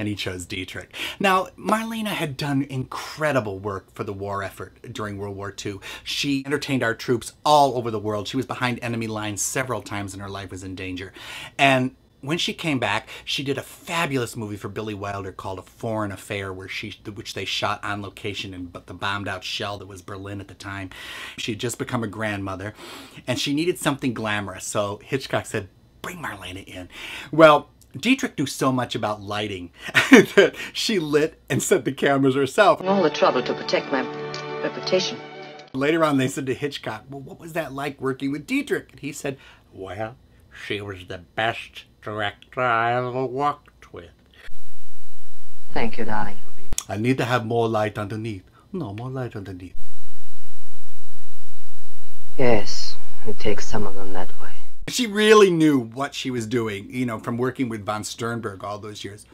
and he chose Dietrich. Now, Marlene had done incredible work for the war effort during World War II. She entertained our troops all over the world. She was behind enemy lines several times and her life was in danger. And when she came back, she did a fabulous movie for Billy Wilder called A Foreign Affair, which they shot on location in the bombed-out shell that was Berlin at the time. She had just become a grandmother, and she needed something glamorous, so Hitchcock said, "Bring Marlene in." Well, Dietrich knew so much about lighting that she lit and set the cameras herself. All the trouble to protect my reputation. Later on, they said to Hitchcock, "Well, what was that like working with Dietrich?" And he said, "Well, she was the best director I ever worked with." Thank you, darling. I need to have more light underneath. No, more light underneath. Yes, it takes some of them that way. She really knew what she was doing, you know, from working with von Sternberg all those years.